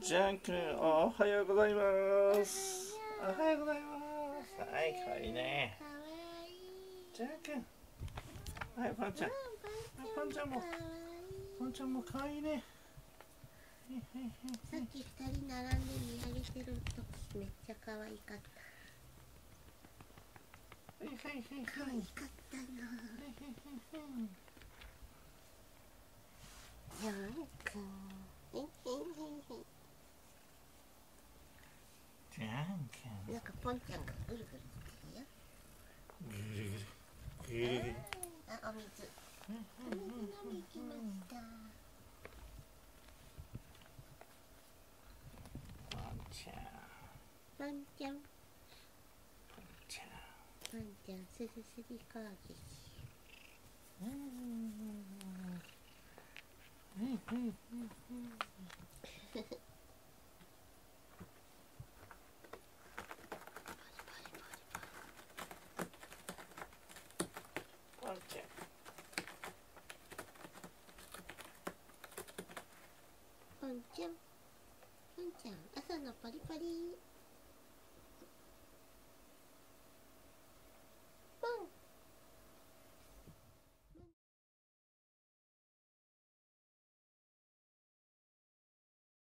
ジャン君、おはようございます。おはようございます。はい、かわいいねジャン君。はい、パンちゃん、パンちゃんもかわいいね。さっき2人並んで見上げてる時めっちゃかわいかった。かわいかったな。ジャン君、なんかポンちゃんがぐるぐるしてるよ。あ、お水飲みきました。ポンちゃん、すりすりかわいい。ポンちゃん、朝のパリパリ。